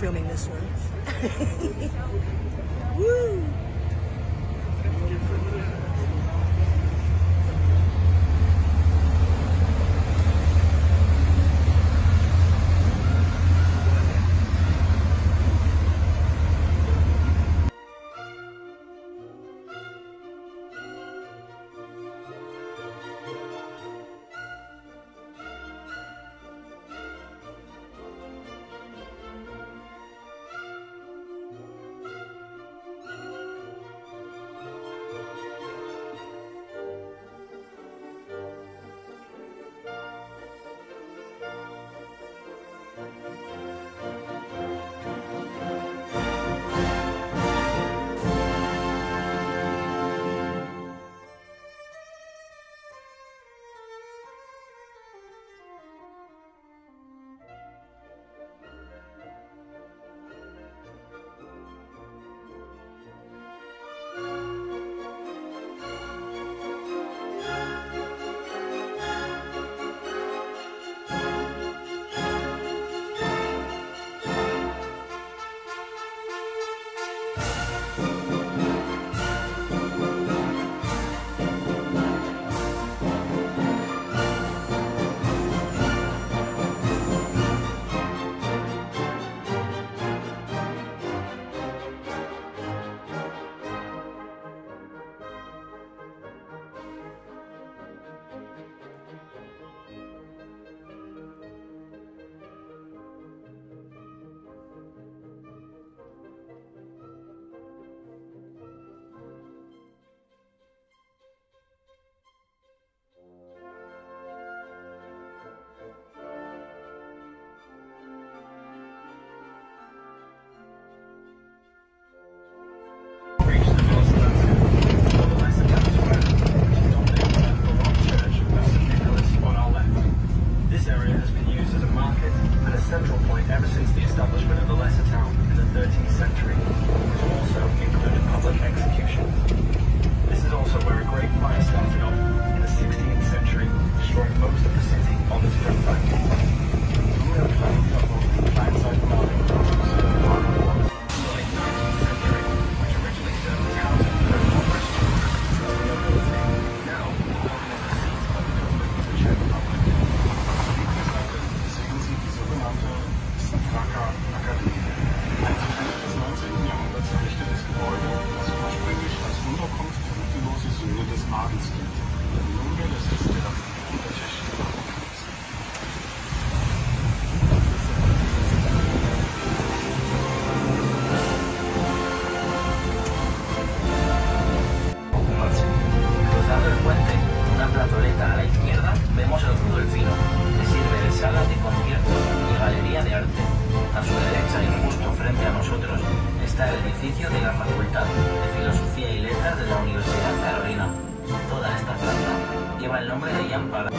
Filming this one. Woo! vuelta a la izquierda vemos el Rudolfino, que sirve de sala de conciertos y galería de arte. A su derecha y justo frente a nosotros está el edificio de la Facultad de Filosofía y Letras de la Universidad Carolina. Toda esta plaza lleva el nombre de Yampara.